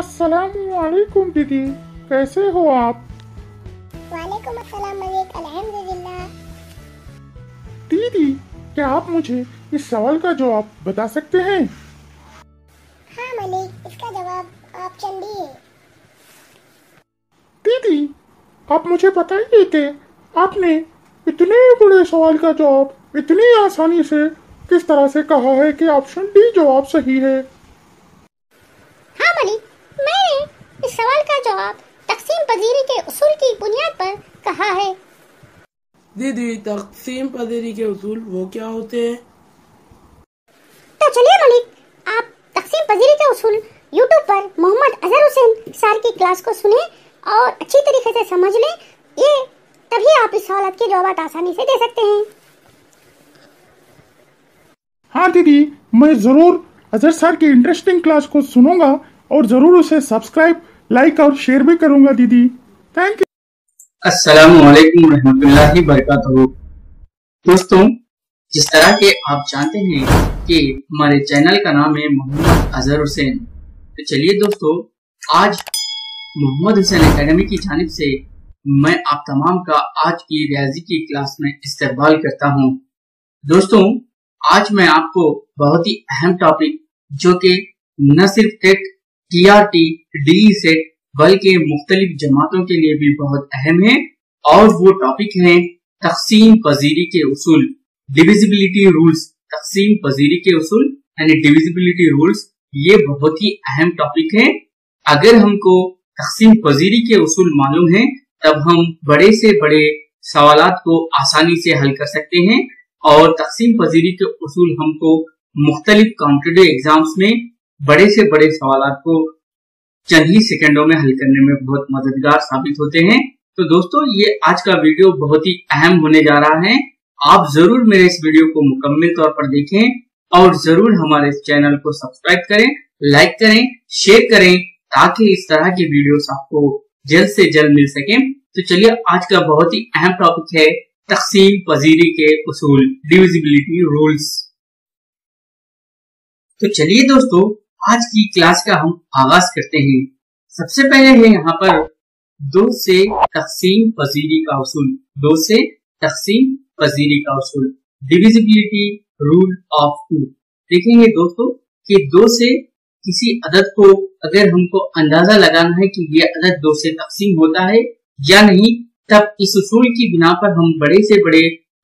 अस्सलामुअलैकुम दीदी, कैसे हो आप? वालेकुम अस्सलाम, अल्हम्दुलिल्लाह। दीदी, क्या आप मुझे इस सवाल का जवाब बता सकते हैं? हाँ मलिक, इसका जवाब ऑप्शन डी है। दीदी, आप मुझे बताइए कि आपने इतने बड़े सवाल का जवाब इतनी आसानी से किस तरह से कहा है कि ऑप्शन डी जवाब सही है? हाँ मलिक, मैंने इस सवाल का जवाब तकसीम पजीरी के उसूल की बुनियाद पर कहा है। दीदी, तकसीम पजीरी के उसूल वो क्या होते हैं? तो चलिए मलिक, आप तकसीम पजीरी के उसूल YouTube पर मोहम्मद हुसैन सर की क्लास को सुने और अच्छी तरीके से समझ लें, ये तभी आप इस सवाल के जवाब आसानी से दे सकते हैं। हाँ दीदी, मैं जरूर अजहर सर की इंटरेस्टिंग क्लास को सुनूंगा और जरूर उसे सब्सक्राइब, लाइक और शेयर भी करूंगा। दीदी थैंक यू। अस्सलामु अलैकुम रहमतुल्लाहि बरकातहू। दोस्तों, जिस तरह के आप जानते हैं कि हमारे चैनल का नाम है मोहम्मद अजहर हुसैन। तो चलिए दोस्तों, आज मोहम्मद हुसैन एकेडमी की जानिब से मैं आप तमाम का आज की रियाजी की क्लास में इस्तकबाल करता हूं। दोस्तों, आज मैं आपको बहुत ही अहम टॉपिक, जो कि न सिर्फ टेट, TRT, DE सेट बल्कि मुख्तलिफ जमातों के लिए भी बहुत अहम है, और वो टॉपिक है तकसीम पजीरी के उसूल, डिविजिबिलिटी रूल्स। तकसीम पजीरी के उसूल यानी डिविजिबिलिटी रूल्स, ये बहुत ही अहम टॉपिक है। अगर हमको तकसीम पजीरी के उसूल मालूम है, तब हम बड़े से बड़े सवालात को आसानी से हल कर सकते हैं। और तकसीम पजीरी के उसूल हमको मुख्तलिफ कॉम्पिटिटिव एग्जाम्स में बड़े से बड़े सवालात को चंद ही सेकेंडों में हल करने में बहुत मददगार साबित होते हैं। तो दोस्तों, ये आज का वीडियो बहुत ही अहम होने जा रहा है। आप जरूर मेरे इस वीडियो को मुकम्मल तौर पर देखें और जरूर हमारे इस चैनल को सब्सक्राइब करें, लाइक करें, शेयर करें, ताकि इस तरह के वीडियोस आपको जल्द से जल्द मिल सके। तो चलिए, आज का बहुत ही अहम टॉपिक है तकसीम पजीरी के उसूल, डिविजिबिलिटी रूल्स। तो चलिए दोस्तों, आज की क्लास का हम आगाज करते हैं। सबसे पहले है यहाँ पर दो से तकसीम पजीरी का उसूल, दो से तकसीम पजीरी का उसूल, डिविजिबिलिटी रूल ऑफ टू। देखेंगे दोस्तों कि दो से किसी अदद को अगर हमको अंदाजा लगाना है कि ये अदद दो से तकसीम होता है या नहीं, तब इस उसूल की बिना पर हम बड़े से बड़े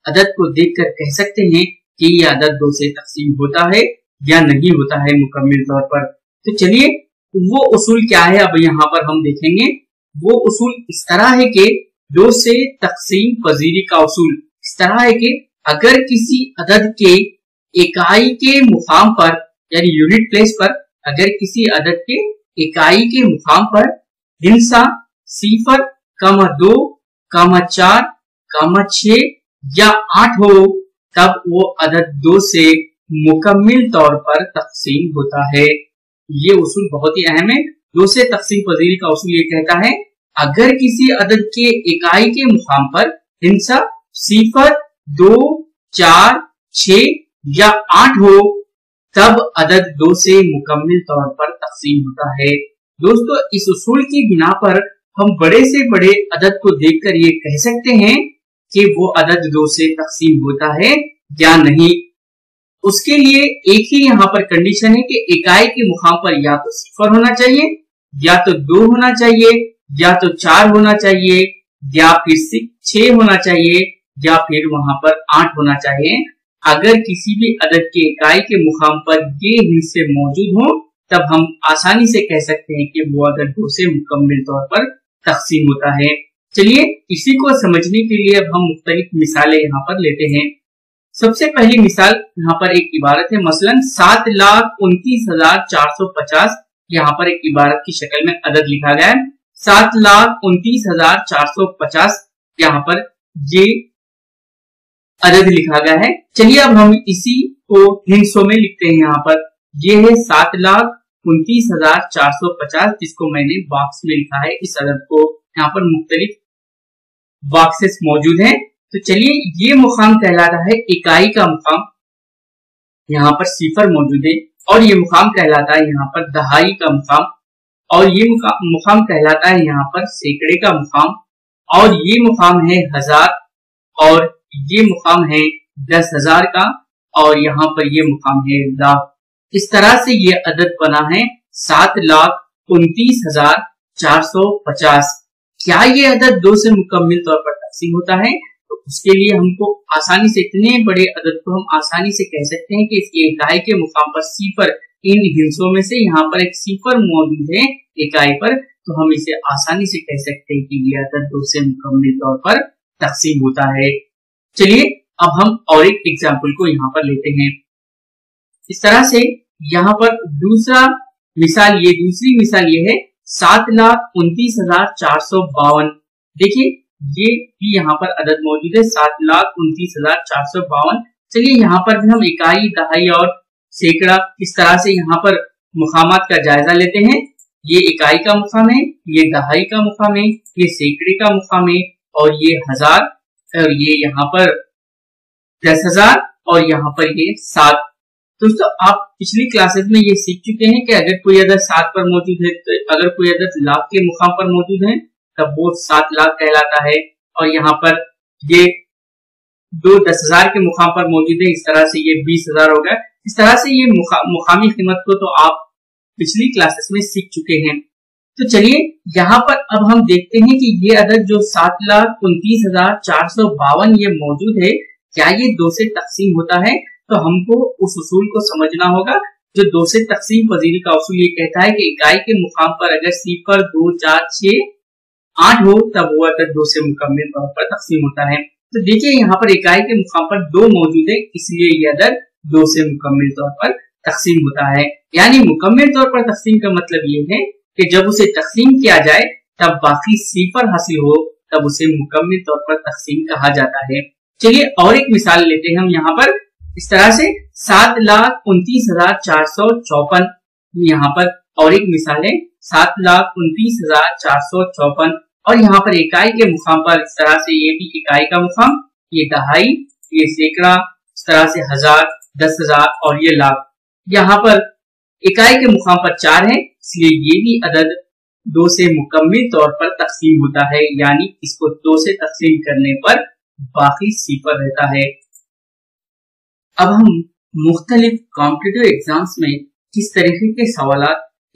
अदद को देखकर कह सकते हैं कि ये अदद दो से तकसीम होता है या नहीं होता है मुकम्मल तौर पर। तो चलिए, वो उसूल क्या है अब यहाँ पर हम देखेंगे। वो उसूल इस तरह है कि दो से तकसीम पजीरी का उसूल इस तरह है कि अगर किसी अदद के इकाई के मुकाम पर यानी यूनिट प्लेस पर, अगर किसी अदद के इकाई के मुकाम पर हिंसा 0, 2, 4, 6 या 8 हो, तब वो अदद दो से मुकम्मल तौर पर तकसीम होता है। ये उसूल बहुत ही अहम है। दो से तकसीम पजीरी का उसूल ये कहता है, अगर किसी अदद के इकाई के मुकाम पर हिंसा 0, 2, 4, 6 या 8 हो, तब अदद दो से मुकम्मल तौर पर तकसीम होता है। दोस्तों, इस उसूल की बिना पर हम बड़े से बड़े अदद को देखकर ये कह सकते हैं कि वो अदद दो से तकसीम होता है या नहीं। उसके लिए एक ही यहाँ पर कंडीशन है कि इकाई के मुकाम पर या तो 0 होना चाहिए, या तो 2 होना चाहिए, या तो 4 होना चाहिए, या फिर 6 होना चाहिए, या फिर वहां पर 8 होना चाहिए। अगर किसी भी अदद के इकाई के मुकाम पर ये हिस्से मौजूद हो, तब हम आसानी से कह सकते हैं कि वो अदद दो से मुकम्मल तौर पर तकसीम होता है। चलिए, इसी को समझने के लिए अब हम मुख्तलिफ मिसालें यहाँ पर लेते हैं। सबसे पहली मिसाल यहाँ पर एक इबारत है, मसलन 7,29,450 यहाँ पर एक इबारत की शक्ल में अदद लिखा गया है। 7,29,450 यहाँ पर ये अदद लिखा गया है। चलिए, अब हम इसी को हिंसों में लिखते हैं। यहाँ पर ये है 7,29,450, जिसको मैंने बॉक्स में लिखा है। इस अदद को यहाँ पर मुख्तलिफ बॉक्सेस मौजूद हैं। तो चलिए, ये मुकाम कहलाता है इकाई का मुकाम, यहाँ पर 0 मौजूद है, और ये मुकाम कहलाता है यहाँ पर दहाई का मुकाम। और ये मुकाम कहलाता है यहाँ पर सैकड़े का मुकाम, और ये मुकाम है हजार, और ये मुकाम है 10,000 का, और यहाँ पर ये मुकाम है लाख। इस तरह से ये अदद बना है 7,29,450। क्या ये अदद 2 से मुकम्मल तौर पर तकसीम होता है? तो उसके लिए हमको आसानी से इतने बड़े अदद को हम आसानी से कह सकते हैं कि इसकी इकाई के मुकाम पर सिफर, इन हिंसों में से यहाँ पर एक सिफर मौजूद है इकाई पर, तो हम इसे आसानी से कह सकते हैं कि यह अदद 2 से मुकम्मल तौर पर तकसीम होता है। चलिए अब हम और एक एग्जाम्पल को यहाँ पर लेते हैं। इस तरह से यहाँ पर दूसरी मिसाल ये है 7,29,452। देखिए ये भी यहाँ पर अदद मौजूद है 7,29,452। चलिए यहाँ पर भी हम इकाई, दहाई और सैकड़ा इस तरह से यहाँ पर मुकामात का जायजा लेते हैं। ये इकाई का मुकाम है, ये दहाई का मुकाम है, ये सैकड़े का मुकाम है, और ये हजार, और ये यहाँ पर 10,000, और यहाँ पर ये 7। दोस्तों आप पिछली क्लासेस में ये सीख चुके हैं कि अगर कोई अदद 7 पर मौजूद है, तो अगर कोई अदद लाख के मुकाम पर मौजूद है तब वो 7 लाख कहलाता है, और यहाँ पर ये 2 10,000 के मुकाम पर मौजूद है, इस तरह से ये 20,000 होगा। इस तरह से ये मुकामी कीमत को तो आप पिछली क्लासेस में सीख चुके हैं। तो चलिए यहाँ पर अब हम देखते हैं कि ये अदद जो 7,29,452 ये मौजूद है, क्या ये 2 से तकसीम होता है? तो हमको उस उसूल को समझना होगा जो 2 से तकसीम पजीरी का उसूल ये कहता है कि इकाई के मुकाम पर अगर सिफर, 2, 4, 6, 8 हो तब वो अदद 2 से मुकम्मल तौर पर तकसीम होता है। तो देखिए यहाँ पर इकाई के मुकाम पर 2 मौजूद है, इसलिए ये अदद 2 से मुकम्मल तौर पर तकसीम होता है। यानी मुकम्मल तौर पर तकसीम का मतलब ये है कि जब उसे तकसीम किया जाए तब बाकी सिफर हासिल हो, तब उसे मुकम्मल तौर पर तकसीम कहा जाता है। चलिए और एक मिसाल लेते हैं हम यहाँ पर। इस तरह से 7,29,454, यहाँ पर और एक मिसाल है 7,29,454, और यहाँ पर इकाई के मुकाम पर इस तरह से ये भी इकाई का मुकाम, ये दहाई, ये सैकड़ा, इस तरह से हजार, 10,000 और ये लाख। यहाँ पर इकाई के मुकाम पर 4 है, इसलिए ये भी अदद 2 से मुकम्मल तौर पर तकसीम होता है। यानी इसको 2 से तकसीम करने पर बाकी सिफर रहता है। अब हम मुख्तलिफ कॉम्पिटिटिव एग्जाम्स में किस तरीके के सवाल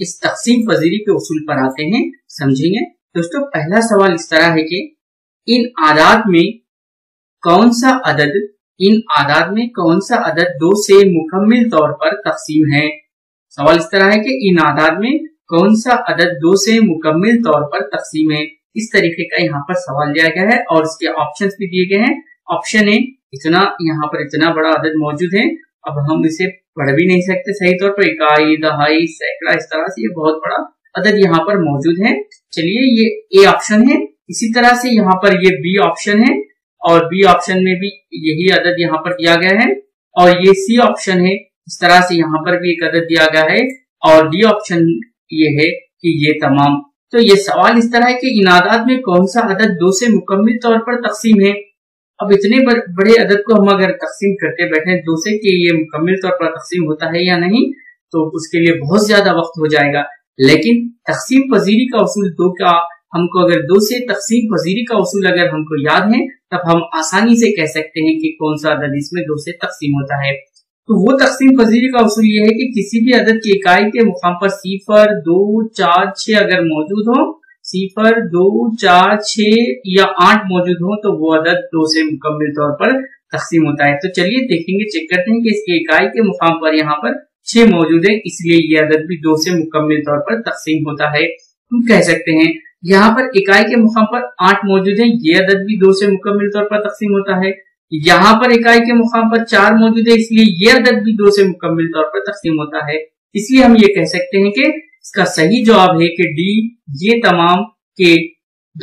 इस तकसीम पजीरी के उसूल पर आते हैं समझेंगे। दोस्तों पहला सवाल इस तरह है कि इन आदाद में कौन सा अदद 2 से मुकम्मल तौर पर तकसीम है। सवाल इस तरह है कि इन आदाद में कौन सा अदद 2 से मुकम्मल तौर पर तकसीम है। इस तरीके का यहाँ पर सवाल दिया गया है और इसके ऑप्शंस भी दिए गए हैं। ऑप्शन है इतना, यहाँ पर इतना बड़ा अदद मौजूद है, अब हम इसे पढ़ भी नहीं सकते सही तौर पर, इकाई, दहाई, सैकड़ा, इस तरह से ये बहुत बड़ा अदद यहाँ पर मौजूद है। चलिए ये ए ऑप्शन है। इसी तरह से यहाँ पर ये बी ऑप्शन है, और बी ऑप्शन में भी यही अदद यहाँ पर दिया गया है, और ये सी ऑप्शन है। इस तरह से यहाँ पर भी एक अदद दिया गया है, और डी ऑप्शन ये है कि ये तमाम। तो ये सवाल इस तरह है कि इन आदाद में कौन सा अदद 2 से मुकम्मल तौर पर तकसीम है। अब इतने बड़े अदद को हम अगर तकसीम करते बैठे 2 से कि ये मुकम्मल तौर पर तकसीम होता है या नहीं, तो उसके लिए बहुत ज्यादा वक्त हो जाएगा। लेकिन तकसीम पजीरी का उसूल 2 का हमको अगर 2 से तकसीम पजीरी का उसूल अगर हमको याद है, तब हम आसानी से कह सकते हैं कि कौन सा अदद इसमें 2 से तकसीम होता है। तो वो तकसीम पजीरी का उसूल ये है कि किसी भी अदद की इकाई के मुकाम पर सिफर, 2, 4, 6 अगर मौजूद हो, सिफर, 2, 4, 6 या 8 मौजूद हो, तो वो अदद 2 से मुकम्मल तौर पर तकसीम होता है। तो चलिए देखेंगे, चेक करते हैं कि इसकी इकाई के मुकाम पर यहाँ पर 6 मौजूद है, इसलिए ये अदद भी 2 से मुकम्मल तौर पर तकसीम होता है। हम कह सकते हैं यहाँ पर इकाई के मुकाम पर 8 मौजूद है, ये अदद भी 2 से मुकम्मल तौर पर तकसीम होता है। यहाँ पर इकाई के मुकाम पर 4 मौजूद है, इसलिए ये अदद भी 2 से मुकम्मल तौर पर तकसीम होता है। इसलिए हम ये कह सकते हैं कि इसका सही जवाब है कि डी, ये तमाम के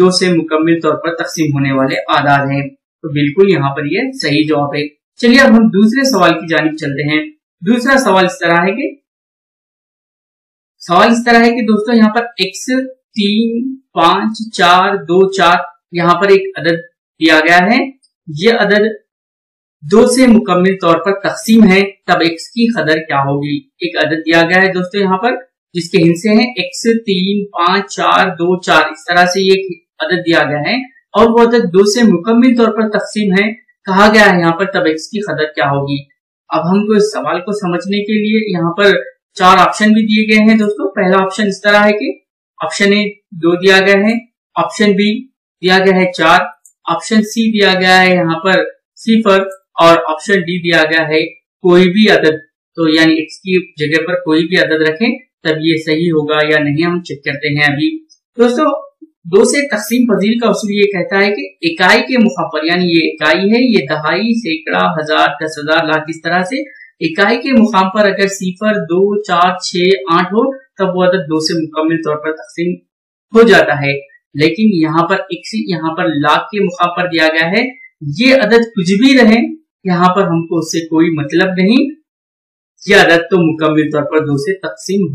2 से मुकम्मल तौर पर तकसीम होने वाले आदाद हैं। तो बिल्कुल यहाँ पर यह सही जवाब है। चलिए अब हम दूसरे सवाल की जानिब चलते हैं। दूसरा सवाल इस तरह है कि दोस्तों यहाँ पर एक्स, 3, 5, 4, 2, 4 यहाँ पर एक अदद दिया गया है। ये अदद 2 से मुकम्मल तौर पर तकसीम है, तब एक्स की कदर क्या होगी। एक अदद दिया गया है दोस्तों यहाँ पर जिसके हिस्से हैं x 3 5 4 2 4 इस तरह से ये अदद दिया गया है और वो अदद 2 से मुकम्मल तौर पर तकसीम है। कहा गया है यहाँ पर तब x की कदर क्या होगी। अब हमको इस सवाल को समझने के लिए यहाँ पर 4 ऑप्शन भी दिए गए हैं दोस्तों। पहला ऑप्शन इस तरह है कि ऑप्शन ए 2 दिया गया है, ऑप्शन बी दिया गया है 4, ऑप्शन सी दिया गया है यहाँ पर 0 और ऑप्शन डी दिया गया है कोई भी अदद। तो यानी x की जगह पर कोई भी अदद रखें तब ये सही होगा या नहीं, हम चेक करते हैं अभी दोस्तों। 2 से तकसीम पजीर का उसूल ये कहता है कि इकाई के मुखापर, यानी ये इकाई है, ये दहाई, सैकड़ा, हजार, 10,000, लाख, इस तरह से इकाई के मुकाम पर अगर 0 2 4 6 8 हो तब वो अदद 2 से मुकम्मल तौर पर तकसीम हो जाता है। लेकिन यहाँ पर x यहाँ पर लाख के मुकाम पर दिया गया है, ये अदद कुछ भी रहे यहाँ पर हमको उससे कोई मतलब नहीं, यह अदद तो मुकम्मल तौर पर 2 से तकसीम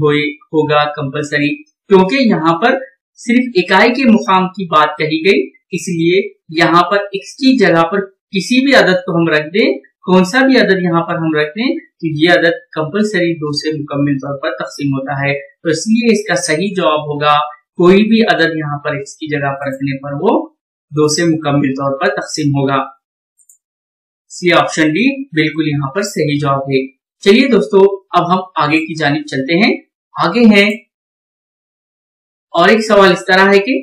होगा कंपलसरी, क्योंकि यहाँ पर सिर्फ इकाई के मुकाम की बात कही गई। इसलिए यहाँ पर x की जगह पर किसी भी अदद को हम रख दें, कौन सा भी अदद यहाँ पर हम रख दें, तो ये अदद कंपलसरी 2 से मुकम्मल तौर पर तकसीम होता है। तो इसलिए इसका सही जवाब होगा कोई भी अदद यहाँ पर x की जगह पर रखने पर वो 2 से मुकम्मल तौर पर तकसीम होगा। सी ऑप्शन डी बिल्कुल यहाँ पर सही जवाब है। चलिए दोस्तों अब हम आगे की जानिब चलते हैं। आगे है और एक सवाल इस तरह है कि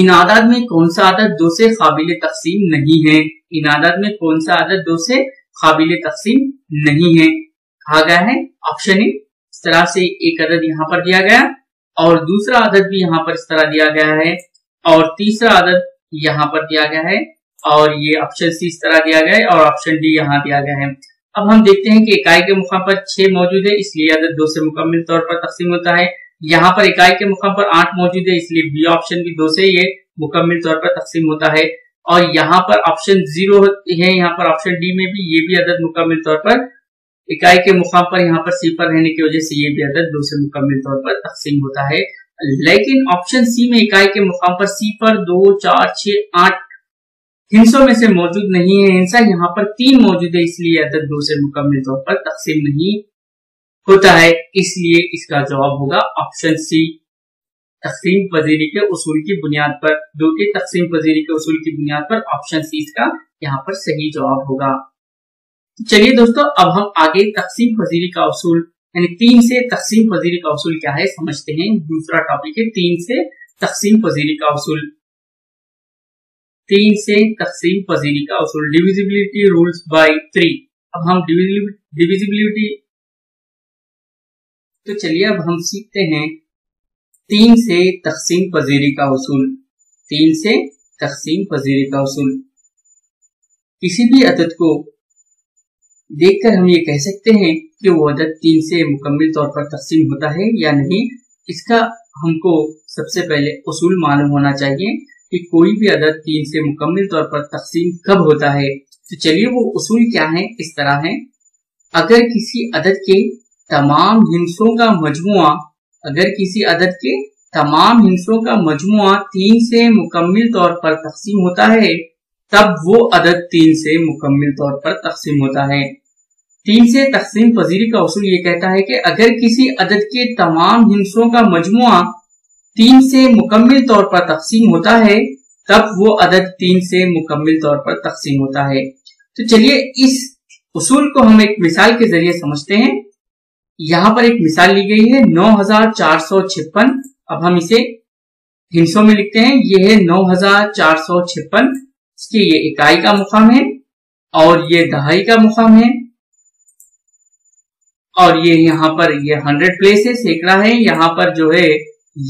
इन आदाद में कौन सा आदत 2 से काबिल तकसीम नहीं है। इन आदाद में कौन सा आदत 2 से काबिल तकसीम नहीं है। कहा गया है ऑप्शन ए इस तरह से एक आदत यहाँ पर दिया गया और दूसरा आदत भी यहाँ पर इस तरह दिया गया है और तीसरा आदत यहाँ पर दिया गया है और ये ऑप्शन सी इस तरह दिया गया है और ऑप्शन डी यहाँ दिया गया है। अब हम देखते हैं कि इकाई के मुकाम पर 6 मौजूद है इसलिए अदद 2 से मुकम्मल तौर पर तकसीम होता है। यहाँ पर इकाई के मुकाम पर 8 मौजूद है इसलिए बी ऑप्शन भी 2 से ये मुकम्मल तौर पर तकसीम होता है और यहाँ पर ऑप्शन 0 है, यहाँ पर ऑप्शन डी में भी ये भी अदद मुकम्मल तौर पर इकाई के मुकाम पर यहाँ पर सी पर रहने की वजह से ये भी अदद 2 से मुकम्मल तौर पर तकसीम होता है। लेकिन ऑप्शन सी में इकाई के मुकाम पर सी पर 2 4 6 8 हिंसों में से मौजूद नहीं है, हिंसा यहाँ पर 3 मौजूद है इसलिए अदद 2 से मुकम्मल तौर पर तकसीम नहीं होता है। इसलिए इसका जवाब होगा ऑप्शन सी तकसीम पजीरी के उसूल की बुनियाद पर। 2 के तकसीम पजीरी के उसूल की बुनियाद पर ऑप्शन सी इसका यहाँ पर सही जवाब होगा। चलिए दोस्तों अब हम आगे तकसीम पजीरी का उसूल यानी 3 से तकसीम पजीरी का उसूल क्या है समझते हैं। दूसरा टॉपिक है 3 से तकसीम पजीरी का उसूल। 3 से तकसीम पजीरी का उसूल डिविजिबिलिटी रूल्स बाय 3। अब हम डिविजिबिलिटी तो चलिए अब हम सीखते हैं 3 से तकसीम पजीरी का उसूल। 3 से तकसीम पजीरी का उसूल किसी भी अदद को देखकर हम ये कह सकते हैं कि वो अदद 3 से मुकम्मल तौर पर तकसीम होता है या नहीं। इसका हमको सबसे पहले उसूल मालूम होना चाहिए कि कोई भी अदद 3 से मुकम्मल तौर पर तकसीम कब होता है। तो चलिए वो उसूल क्या है इस तरह है। अगर किसी अदद के तमाम हिंसों का मजमुआ, अगर किसी अदद के तमाम हिंसों का मजमुआ 3 से मुकम्मल तौर पर तकसीम होता है तब वो अदद 3 से मुकम्मल तौर पर तकसीम होता है। 3 से तकसीम पजीरी का उसूल ये कहता है कि अगर किसी अदद के तमाम हिंसों का मजमुआ 3 से मुकम्मल तौर पर तकसीम होता है तब वो अदद 3 से मुकम्मल तौर पर तकसीम होता है। तो चलिए इस उसूल को हम एक मिसाल के जरिए समझते हैं। यहाँ पर एक मिसाल ली गई है 9456। अब हम इसे हिंसों में लिखते हैं। ये है 9456, इसकी ये इकाई का मुकाम है और ये दहाई का मुकाम है और ये यहाँ पर ये 100 प्लेस है, सैकड़ा है, यहाँ पर जो है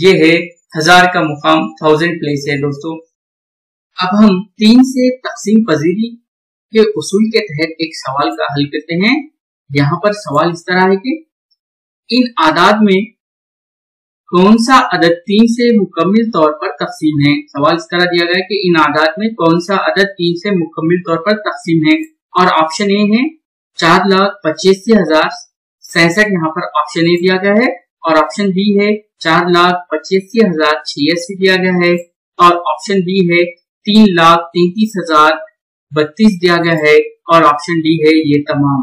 ये है हजार का मुकाम, 1000 प्लेस है दोस्तों। अब हम 3 से तकसीम पजीरी के उसूल के तहत एक सवाल का हल करते हैं। यहाँ पर सवाल इस तरह है कि इन आदाद में कौन सा अदद 3 से मुकम्मल तौर पर तकसीम है। सवाल इस तरह दिया गया है कि इन आदाद में कौन सा अदद 3 से मुकम्मल तौर पर तकसीम है और ऑप्शन ए है 4,85,067, यहाँ पर ऑप्शन ए दिया गया है और ऑप्शन बी है 4,85,086 दिया गया है और ऑप्शन बी है 3,33,032 दिया गया है और ऑप्शन डी है ये तमाम।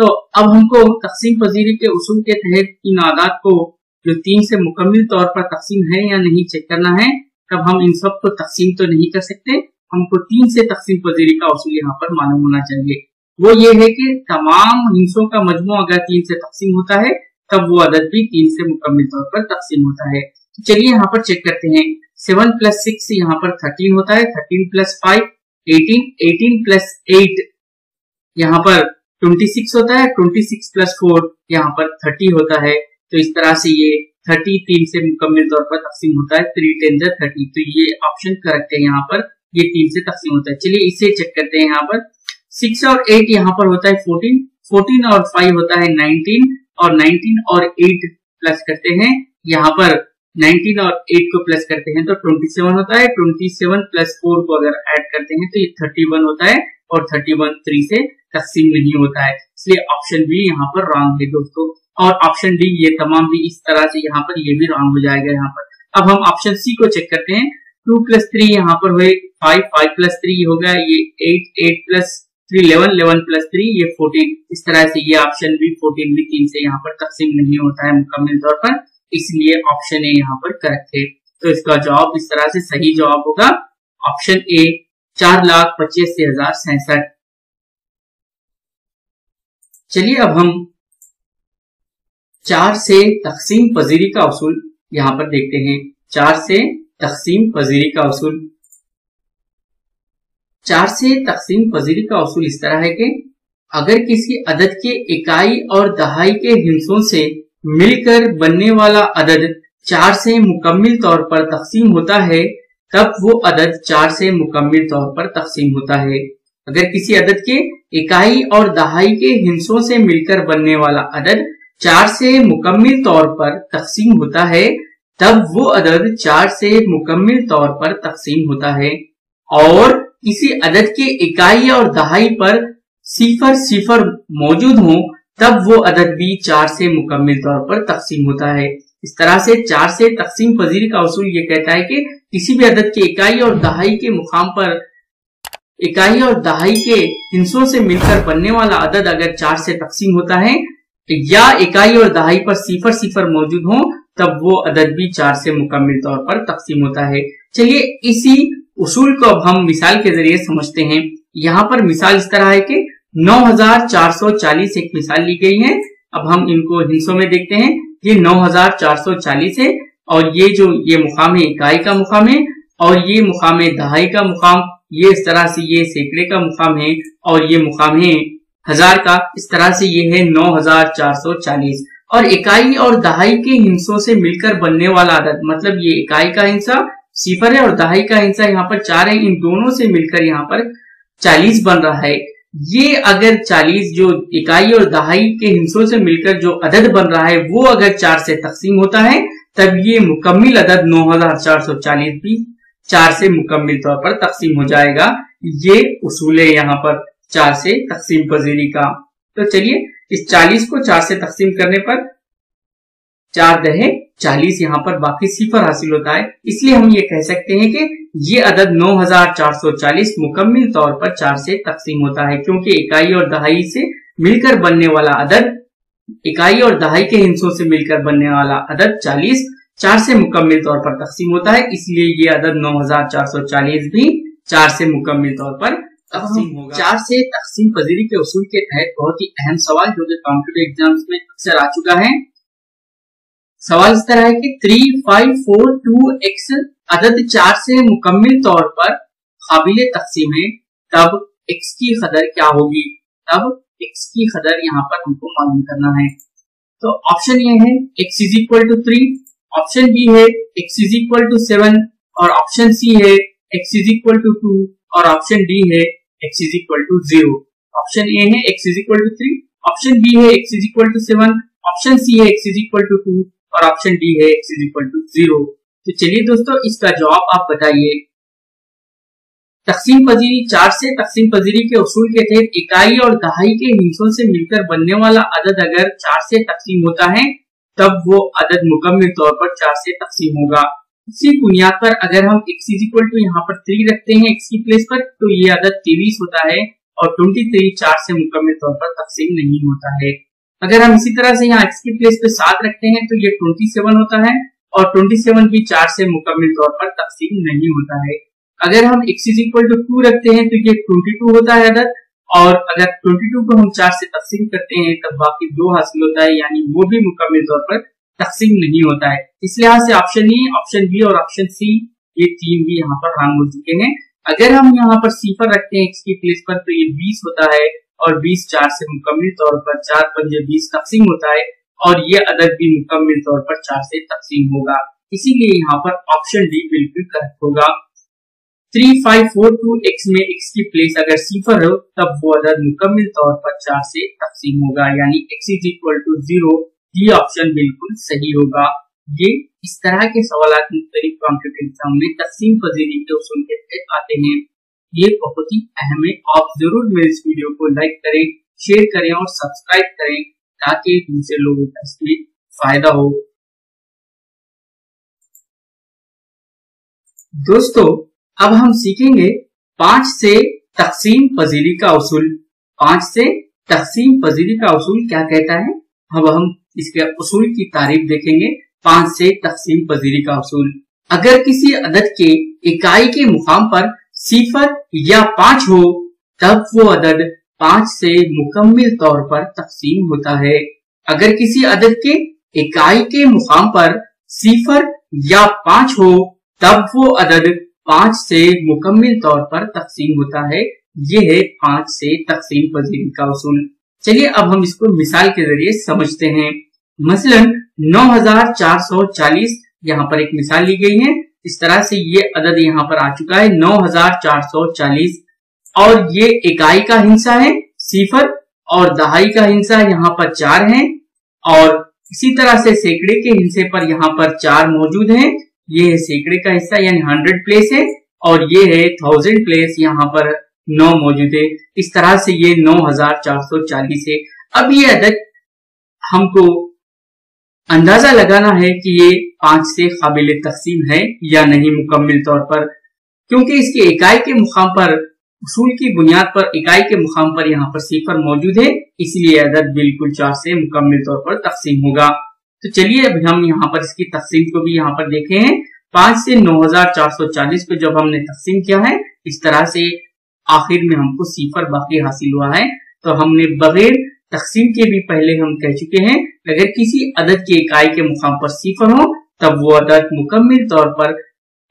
तो अब हमको तकसीम पजीरी के उसूल के तहत इन आदात को जो 3 से मुकम्मल तौर पर तकसीम है या नहीं चेक करना है। तब हम इन सब को तकसीम तो नहीं कर सकते, हमको 3 से तकसीम पजीरी का उसूल यहाँ पर मालूम होना चाहिए। वो ये है कि तमाम हिस्सों का मजमू अगर 3 से तकसीम होता है तब वो अदद भी 3 से मुकम्मल तौर पर तकसीम होता है। तो चलिए यहाँ पर चेक करते हैं। 7 + 6 यहाँ पर 13 होता है, 13 + 5 18, 18 + 8 यहाँ पर 26 होता है, 26 + 4 यहाँ पर 30 होता है। तो इस तरह से ये 33 से मुकम्मल तौर पर तकसीम होता है, 3 × 30। तो ये ऑप्शन करेक्ट है, यहाँ पर ये 3 से तकसीम होता है। चलिए इसे चेक करते हैं। यहाँ पर 6 और 8 यहाँ पर होता है 14, 14 और 5 होता है 19, और 19 और 8 प्लस करते हैं यहाँ पर 19 और 8 को प्लस करते हैं तो 27 होता है। 27 + 4 को अगर ऐड करते हैं तो ये 31 होता है, और 31 3 से तकसीम नहीं होता है, इसलिए ऑप्शन बी यहाँ पर रॉन्ग है दोस्तों। और ऑप्शन डी ये तमाम भी इस तरह से यहाँ पर ये भी रॉन्ग हो जाएगा। यहाँ पर अब हम ऑप्शन सी को चेक करते हैं। 2 + 3 यहाँ पर हुए 5, 5 + 3 हो गया ये 8, 8 + 3 11, 11 + 3 ये 14। इस तरह से ये ऑप्शन बी 14 भी 3 से यहाँ पर तकसीम नहीं होता है मुकम्मल तौर पर, इसलिए ऑप्शन ए यहाँ पर करेक्ट है। तो इसका जवाब इस तरह से सही जवाब होगा ऑप्शन ए 4,25,067। चलिए अब हम 4 से तकसीम पजीरी का उसूल यहाँ पर देखते हैं। 4 से तकसीम पजीरी का उसूल, 4 से तकसीम पजीरी का उसूल इस तरह है कि अगर किसी अदद के इकाई और दहाई के हिस्सों से मिलकर बनने वाला अदद 4 से मुकम्मल तौर पर तकसीम होता है तब वो अदद 4 से मुकम्मल तौर पर तकसीम होता है। अगर किसी अदद के इकाई और दहाई के हिस्सों से मिलकर बनने वाला अदद 4 से मुकम्मल तौर पर तकसीम होता है तब वो अदद 4 से मुकम्मल तौर पर तकसीम होता है। और किसी अदद के इकाई और दहाई पर 0 0 मौजूद हो तब वो अदद भी 4 से मुकम्मल तौर पर तकसीम होता है। इस तरह से 4 से तकसीम पजीरी का उसूल ये कहता है कि किसी भी अदद के इकाई और दहाई के मुकाम पर इकाई और दहाई के हिस्सों से मिलकर बनने वाला अदद अगर 4 से तकसीम होता है या इकाई और दहाई पर 0 0 मौजूद हो तब वो अदद भी 4 से मुकम्मल तौर पर तकसीम होता है। चलिए इसी उसूल को अब हम मिसाल के जरिए समझते हैं। यहाँ पर मिसाल इस तरह है कि 9,440 एक मिसाल ली गई है। अब हम इनको हिस्सों में देखते हैं। ये 9,440 है, और ये जो ये मुकाम है इकाई का मुकाम है, और ये मुकाम है दहाई का मुकाम, ये इस तरह से ये सैकड़े का मुकाम है, और ये मुकाम है हजार का। इस तरह से ये है 9,440। और इकाई और दहाई के हिस्सों से मिलकर बनने वाला अदद, मतलब ये इकाई का हिस्सा 0 है और दहाई का हिस्सा यहाँ पर 4 है, इन दोनों से मिलकर यहाँ पर 40 बन रहा है। ये अगर 40 जो इकाई और दहाई के हिस्सों से मिलकर जो अदद बन रहा है वो अगर 4 से तकसीम होता है तब ये मुकम्मल अदद 9,440 भी 4 से मुकम्मल तौर पर तकसीम हो जाएगा। ये उसूल है यहाँ पर 4 से तकसीम पजीरी का। तो चलिए इस 40 को 4 से तकसीम करने पर 4 × 40 यहाँ पर बाकी 0 हासिल होता है, इसलिए हम ये कह सकते हैं कि ये अदद 9,440 मुकम्मल तौर पर 4 से तकसीम होता है, क्योंकि इकाई और दहाई से मिलकर बनने वाला अदद, इकाई और दहाई के हिस्सों से मिलकर बनने वाला अदद 40 4 से मुकम्मल तौर पर तकसीम होता है, इसलिए ये अदद 9,440 भी 4 से मुकम्मल तौर पर तकसीम होगा। 4 से तकसीम पजीरी के उसूल के तहत बहुत ही अहम सवाल जो कि कॉम्पिटिटिव एग्जाम्स में अक्सर आ चुका है। सवाल इस तरह है कि 3542x अदद 4 से मुकम्मल तौर पर काबिले तकसीम है, तब x की कदर क्या होगी? तब x की कदर यहाँ पर हमको मालूम करना है। तो ऑप्शन ये है x = 3, ऑप्शन बी है x = 7, और ऑप्शन सी है x = 2, और ऑप्शन डी है x = 0। ऑप्शन ए है x = 3, ऑप्शन बी है x = 7, ऑप्शन सी है x = 2, और ऑप्शन डी है x = 0। तो चलिए दोस्तों इसका जवाब आप बताइए। तकसीम पजीरी, 4 से तकसीम पजीरी के उसूल के तहत इकाई और दहाई के हिस्सों से मिलकर बनने वाला अदद अगर 4 से तकसीम होता है तब वो अदद मुकम्मल तौर पर 4 से तकसीम होगा। इसी बुनियाद पर अगर हम x = यहाँ पर 3 रखते हैं x की प्लेस पर, तो ये अदद 23 होता है, और 23 4 से मुकम्मल तौर पर तकसीम नहीं होता है। अगर हम इसी तरह से यहाँ एक्स की प्लेस पे 7 रखते हैं तो ये 27 होता है और 27 भी 4 से मुकम्मल तौर पर तकसीम नहीं होता है। अगर हम x इज इक्वल टू 2 रखते हैं तो ये 22 होता है अदद, और अगर 22 को हम 4 से तकसीम करते हैं तब बाकी 2 हासिल होता है, यानी वो भी मुकम्मल तौर पर तकसीम नहीं होता है। इस लिहाज से ऑप्शन ए, ऑप्शन बी और ऑप्शन सी ये 3 भी यहाँ पर रॉन्ग हो चुके हैं। अगर हम यहाँ पर सिफर रखते हैं x की प्लेस पर तो ये 20 होता है और 20 4 से मुकम्मल तौर पर 4 पर 20 तकसीम होता है और ये अदद भी मुकम्मल तौर पर 4 से तकसीम होगा, इसीलिए यहाँ पर ऑप्शन डी बिल्कुल करेक्ट होगा। 3542x में x की प्लेस अगर सिफर हो तब वो अदद मुकम्मल तौर पर 4 से तकसीम होगा, यानी x इज इक्वल टू 0, ये ऑप्शन बिल्कुल सही होगा। ये इस तरह के सवाल मुख्तलिफ कॉम्पिटिटिव एग्जाम में तकसीम फजीली के उसूल के तहत आते हैं। ये बहुत ही अहम है, आप जरूर मेरे इस वीडियो को लाइक करें, शेयर करें और सब्सक्राइब करें ताकि दूसरे लोगों का इसमें फायदा हो। दोस्तों, अब हम सीखेंगे 5 से तकसीम फजीली का उसूल। 5 से तकसीम फजीली का उसूल क्या कहता है, अब हम इसके उसूल की तारीफ देखेंगे। 5 से तकसीम फजीली का उसूल, अगर किसी अदद के इकाई के मुकाम पर सिफर या 5 हो तब वो अदद 5 से मुकम्मल तौर पर तकसीम होता है। अगर किसी अदद के इकाई के मुकाम पर सिफर या 5 हो तब वो अदद 5 से मुकम्मल तौर पर तकसीम होता है। ये है 5 से तकसीम फजीली का उसूल। चलिए अब हम इसको मिसाल के जरिए समझते हैं। मसलन 9440 यहाँ पर एक मिसाल ली गई है। इस तरह से ये अदद यहाँ पर आ चुका है 9440 और ये इकाई का हिंसा है सिफर और दहाई का हिंसा यहाँ पर 4 है और इसी तरह से सैकड़े के हिंसे पर यहाँ पर 4 मौजूद हैं। ये है सैकड़े का हिस्सा यानी 100 प्लेस है और ये है 1000 प्लेस, यहाँ पर 9 मौजूद है। इस तरह से ये 9440 है। अब ये अदद हमको अंदाजा लगाना है कि ये 5 से काबिल तकसीम है या नहीं मुकम्मल तौर पर, क्योंकि इसके इकाई के मुकाम पर उसूल की बुनियाद पर इकाई के मुकाम पर यहाँ पर सिफर मौजूद है, इसलिए अदद बिल्कुल 4 से मुकम्मल तौर पर तकसीम होगा। तो चलिए अब हम यहाँ पर इसकी तकसीम को भी यहाँ पर देखे हैं। 5 से 9440 को जब हमने तकसीम किया है इस तरह से आखिर में हमको सिफर बाकी हासिल हुआ है। तो हमने बगैर तकसीम के भी पहले हम कह चुके हैं अगर किसी अदद के इकाई के मुकाम पर सिफर हो तब वो अदद मुकम्मल तौर पर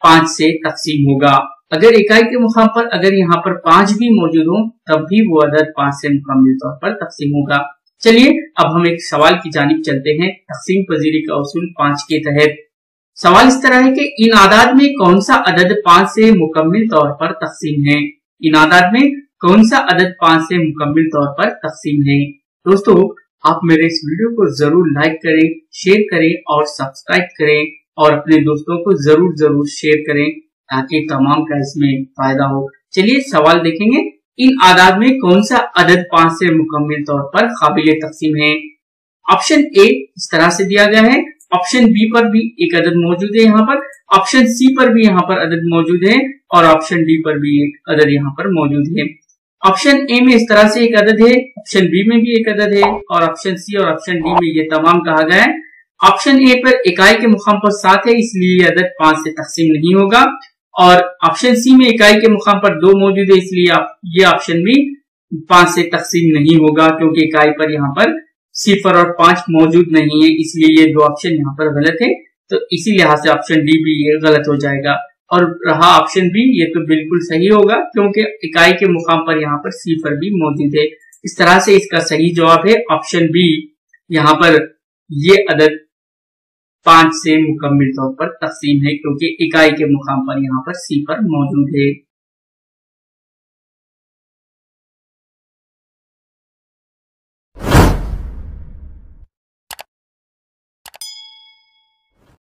5 से तकसीम होगा। अगर इकाई के मुकाम पर अगर यहाँ पर 5 भी मौजूद हो तब भी वो अदद 5 से मुकम्मल तौर पर तकसीम होगा। चलिए अब हम एक सवाल की जानिब चलते हैं तकसीम फजीली का उसूल 5 के तहत। सवाल इस तरह है कि इन आदाद में कौन सा अदद 5 से मुकम्मल तौर पर तकसीम है। इन आदाद में कौन सा अदद 5 से मुकम्मल तौर पर तकसीम है। दोस्तों, आप मेरे इस वीडियो को जरूर लाइक करें, शेयर करें और सब्सक्राइब करें और अपने दोस्तों को जरूर जरूर शेयर करें ताकि तमाम का इसमें फायदा हो। चलिए सवाल देखेंगे, इन आदाद में कौन सा अदद 5 से मुकम्मल तौर पर काबिल तकसीम है। ऑप्शन ए इस तरह से दिया गया है, ऑप्शन बी पर भी एक अदद मौजूद है यहाँ पर, ऑप्शन सी पर भी यहाँ पर अदद मौजूद है और ऑप्शन डी पर भी एक अदद यहाँ पर मौजूद है। ऑप्शन ए में इस तरह से एक अदद है, ऑप्शन बी में भी एक अदद है और ऑप्शन सी और ऑप्शन डी में ये तमाम कहा गया है। ऑप्शन ए पर इकाई के मुकाम पर 7 है इसलिए ये अदद 5 से तकसीम नहीं होगा और ऑप्शन सी में इकाई के मुकाम पर 2 मौजूद है इसलिए ये ऑप्शन भी 5 से तकसीम नहीं होगा क्योंकि इकाई पर यहाँ पर सिफर और 5 मौजूद नहीं है, इसलिए ये 2 ऑप्शन यहाँ पर गलत है। तो इसी लिहाज से ऑप्शन डी भी ये गलत हो जाएगा और रहा ऑप्शन बी, ये तो बिल्कुल सही होगा क्योंकि इकाई के मुकाम पर यहाँ पर सिफर भी मौजूद है। इस तरह से इसका सही जवाब है ऑप्शन बी, यहाँ पर ये अदद 5 से मुकम्मल तौर पर तकसीम है क्योंकि इकाई के मुकाम पर यहाँ पर सिफर मौजूद है।